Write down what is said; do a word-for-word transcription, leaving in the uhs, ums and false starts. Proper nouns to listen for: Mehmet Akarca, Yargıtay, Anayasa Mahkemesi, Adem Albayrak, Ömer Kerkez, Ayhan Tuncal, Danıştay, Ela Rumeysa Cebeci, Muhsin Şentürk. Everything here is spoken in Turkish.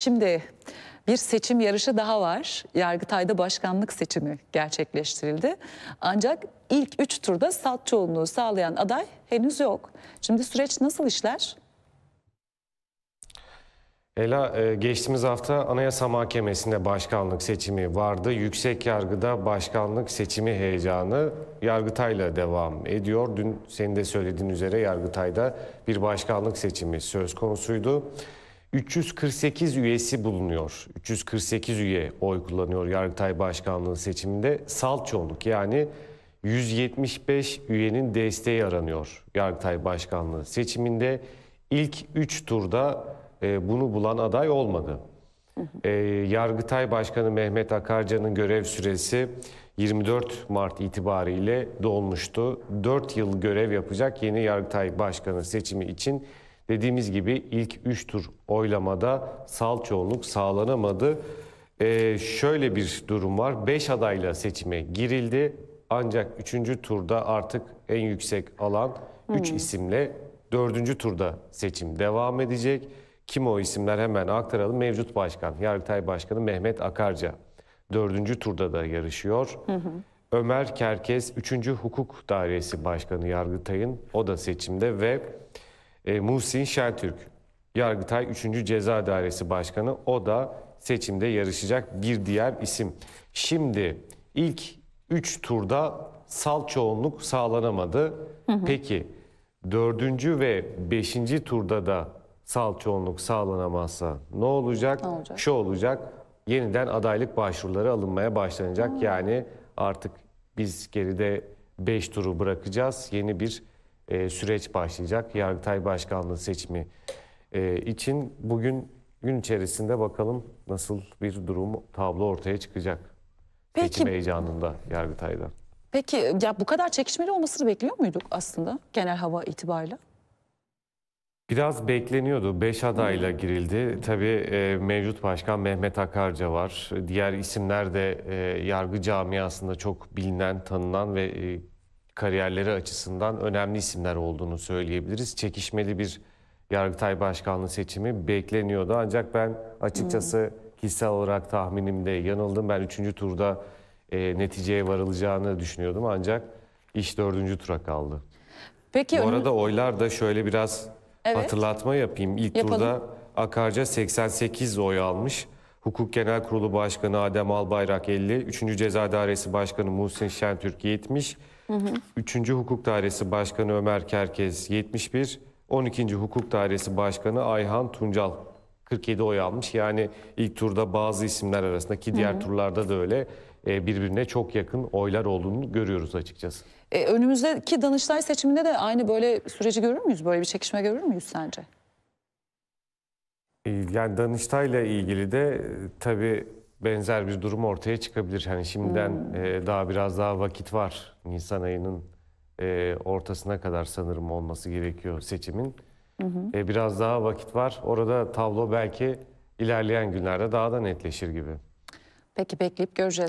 Şimdi bir seçim yarışı daha var. Yargıtay'da başkanlık seçimi gerçekleştirildi. Ancak ilk üç turda salt çoğunluğu sağlayan aday henüz yok. Şimdi süreç nasıl işler? Ela, geçtiğimiz hafta Anayasa Mahkemesi'nde başkanlık seçimi vardı. Yüksek yargıda başkanlık seçimi heyecanı Yargıtay'la devam ediyor. Dün senin de söylediğin üzere Yargıtay'da bir başkanlık seçimi söz konusuydu. üç yüz kırk sekiz üyesi bulunuyor. üç yüz kırk sekiz üye oy kullanıyor Yargıtay Başkanlığı seçiminde. Salt çoğunluk, yani yüz yetmiş beş üyenin desteği aranıyor Yargıtay Başkanlığı seçiminde. İlk üç turda e, bunu bulan aday olmadı. E, Yargıtay Başkanı Mehmet Akarca'nın görev süresi yirmi dört Mart itibariyle dolmuştu. dört yıl görev yapacak yeni Yargıtay Başkanı seçimi için dediğimiz gibi ilk üç tur oylamada salt çoğunluk sağlanamadı. Ee, şöyle bir durum var. beş adayla seçime girildi. Ancak üçüncü turda artık en yüksek alan üç hmm. isimle dördüncü turda seçim devam edecek. Kim o isimler, hemen aktaralım. Mevcut başkan, Yargıtay Başkanı Mehmet Akarca dördüncü turda da yarışıyor. Hmm. Ömer Kerkez üçüncü Hukuk Dairesi Başkanı Yargıtay'ın, o da seçimde ve E, Muhsin Şentürk, Yargıtay üçüncü Ceza Dairesi Başkanı, o da seçimde yarışacak bir diğer isim. Şimdi ilk üç turda salt çoğunluk sağlanamadı. Hı hı. Peki dördüncü ve beşinci turda da salt çoğunluk sağlanamazsa ne olacak? Ne olacak? Şu olacak, yeniden adaylık başvuruları alınmaya başlanacak. Hı. Yani artık biz geride beş turu bırakacağız, yeni bir Ee, süreç başlayacak Yargıtay Başkanlığı seçimi ee, için. Bugün gün içerisinde bakalım nasıl bir durum, tablo ortaya çıkacak. Peki, seçim heyecanında Yargıtay'da. Peki ya bu kadar çekişmeli olmasını bekliyor muyduk aslında genel hava itibariyle? Biraz bekleniyordu. Beş adayla girildi. Tabii e, mevcut başkan Mehmet Akarca var. Diğer isimler de e, yargı camiasında çok bilinen, tanınan ve e, kariyerleri açısından önemli isimler olduğunu söyleyebiliriz. Çekişmeli bir Yargıtay Başkanlığı seçimi bekleniyordu. Ancak ben açıkçası hmm. kişisel olarak tahminimde yanıldım. Ben üçüncü turda e, neticeye varılacağını düşünüyordum. Ancak iş dördüncü tura kaldı. Peki, bu arada oylar da şöyle biraz evet. hatırlatma yapayım. İlk Yapalım. turda Akarca seksen sekiz oy almış. Hukuk Genel Kurulu Başkanı Adem Albayrak elli, üçüncü Ceza Dairesi Başkanı Muhsin Şentürk yetmiş, hı hı. üçüncü Hukuk Dairesi Başkanı Ömer Kerkez yetmiş bir, on ikinci Hukuk Dairesi Başkanı Ayhan Tuncal kırk yedi oy almış. Yani ilk turda bazı isimler arasındaki diğer hı hı. turlarda da öyle birbirine çok yakın oylar olduğunu görüyoruz açıkçası. E, önümüzdeki Danıştay seçiminde de aynı böyle süreci görür müyüz? Böyle bir çekişme görür müyüz sence? Yani Danıştay'la ilgili de tabii benzer bir durum ortaya çıkabilir. Hani şimdiden hmm. daha biraz daha vakit var. Nisan ayının ortasına kadar sanırım olması gerekiyor seçimin. Hmm. Biraz daha vakit var. Orada tablo belki ilerleyen günlerde daha da netleşir gibi. Peki, bekleyip göreceğiz.